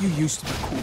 You used to be cool.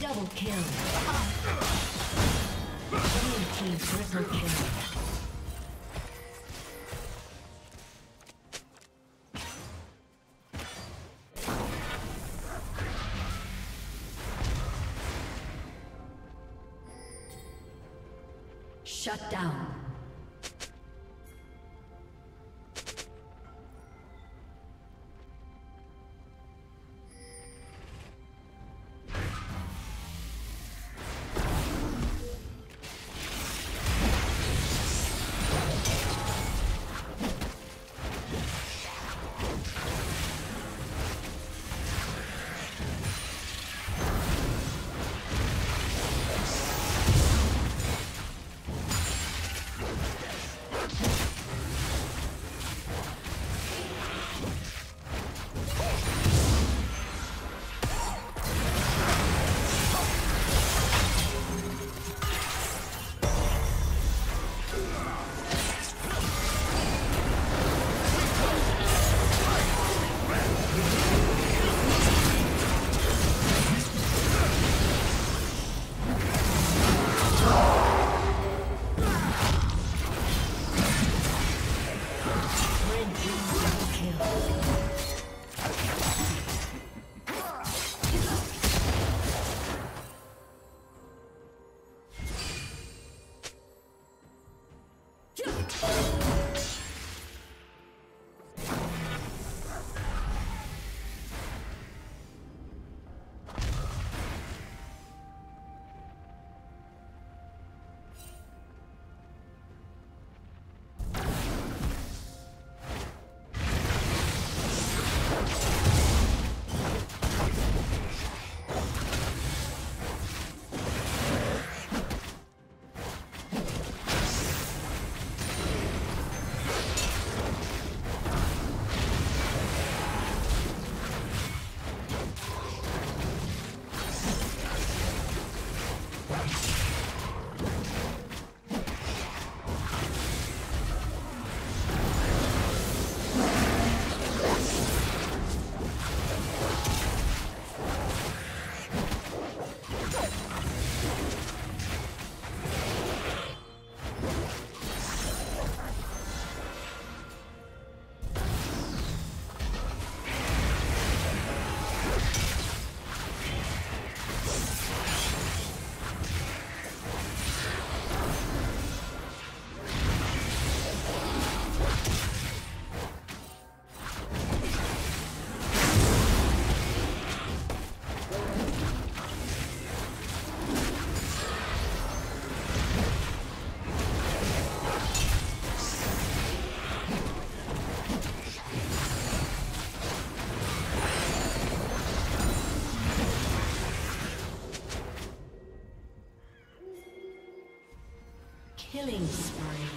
Double kill. team's triple kill. Shut down. Killing spree.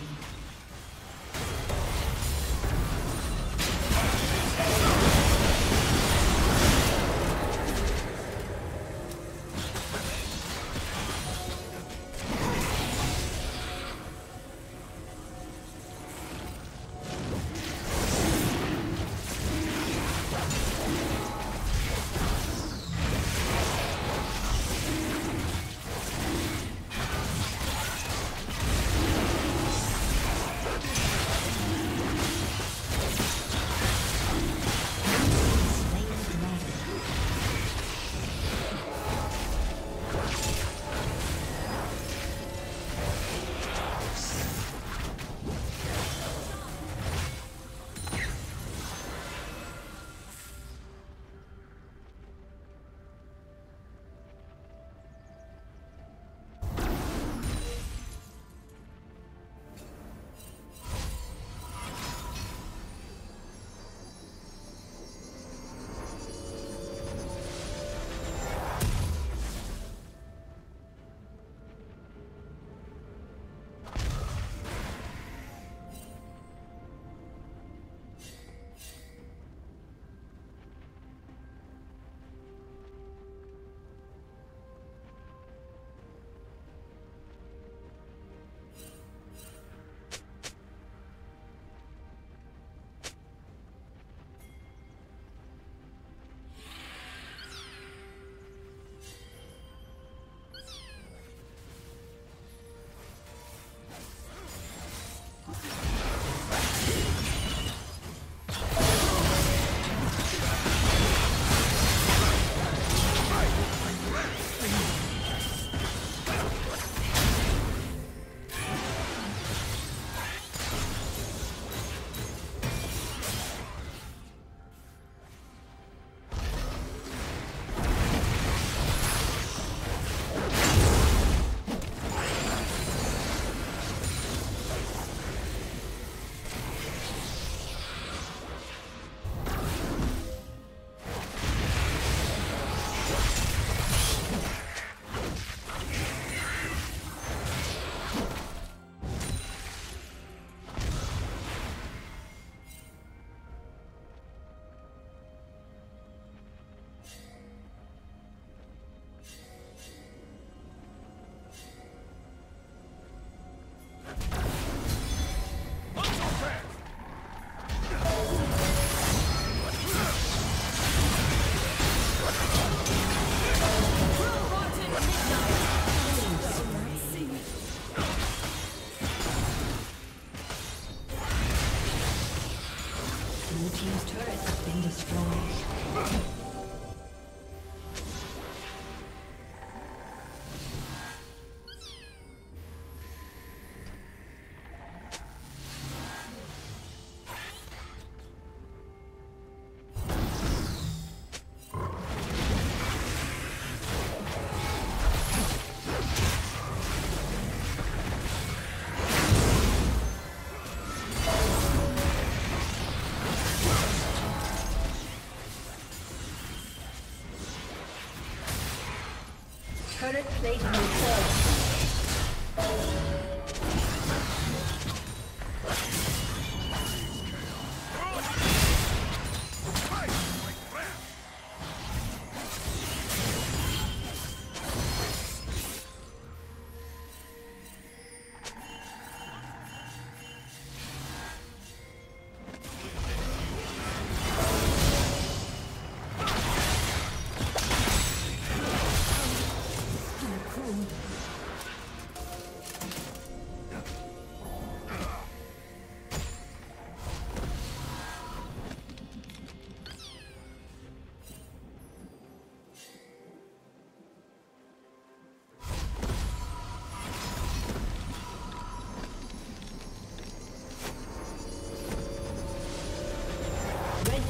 Turret plate will fall.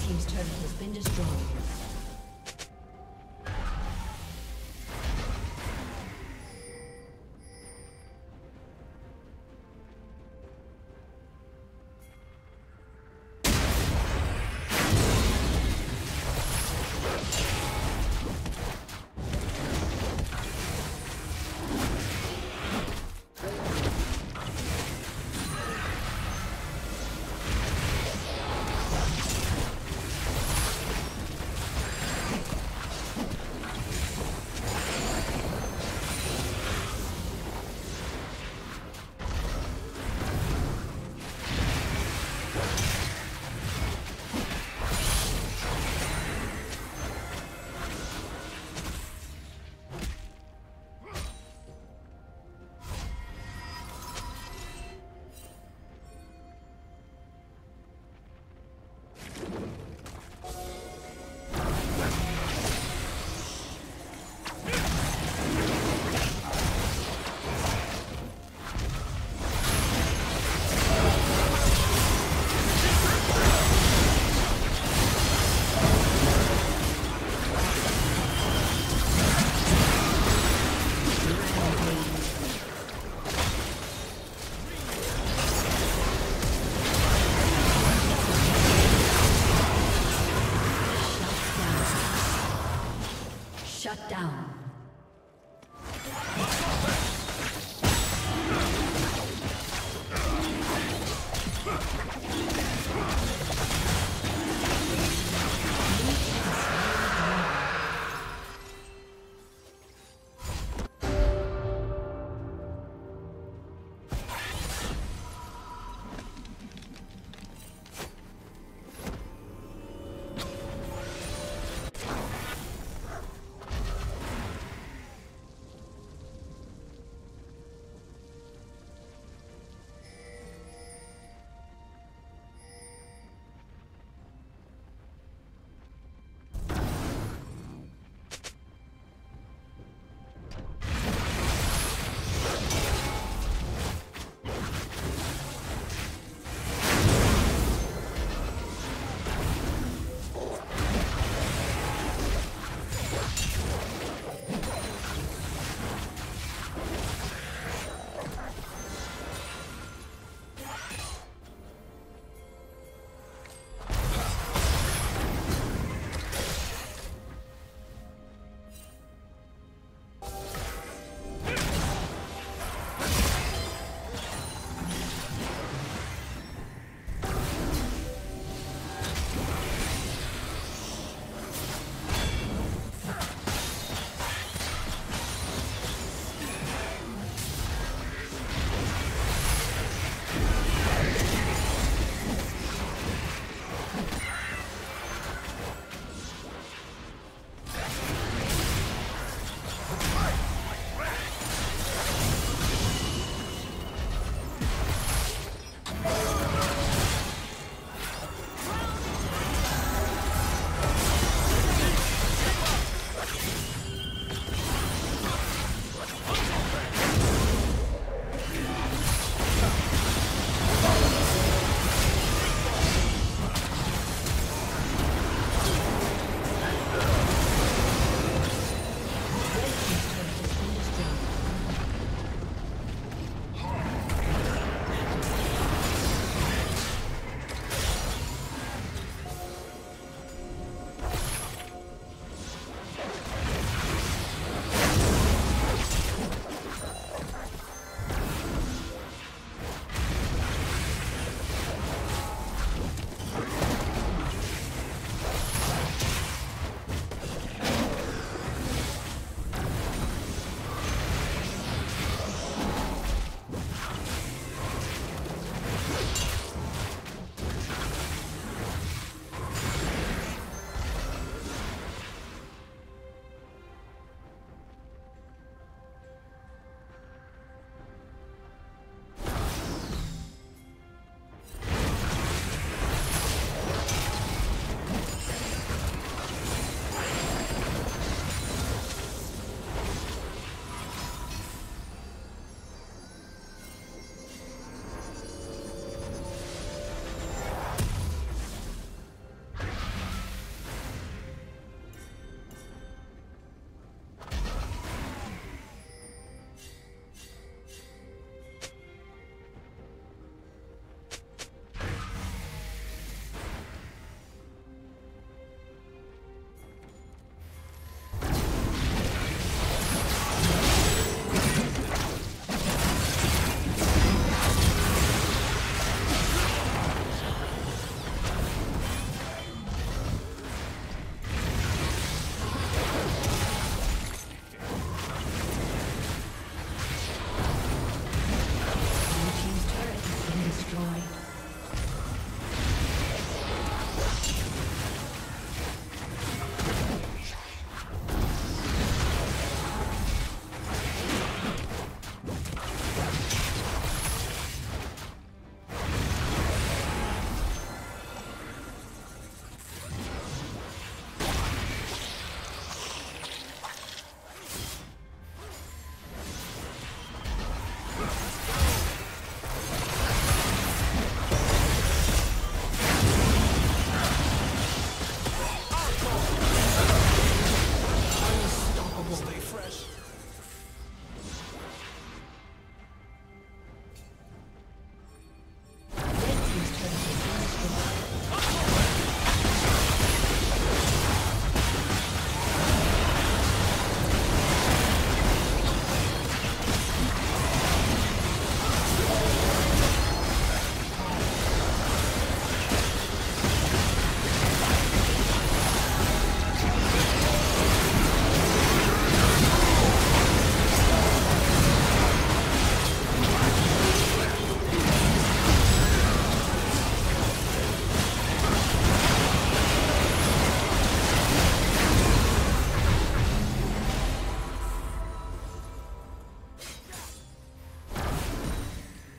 His turret has been destroyed.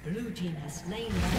Blue team has slain them.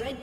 Red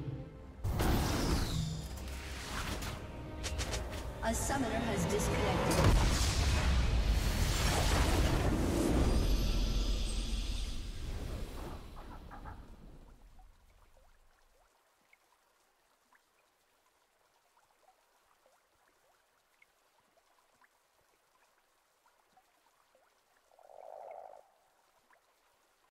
A summoner has disconnected.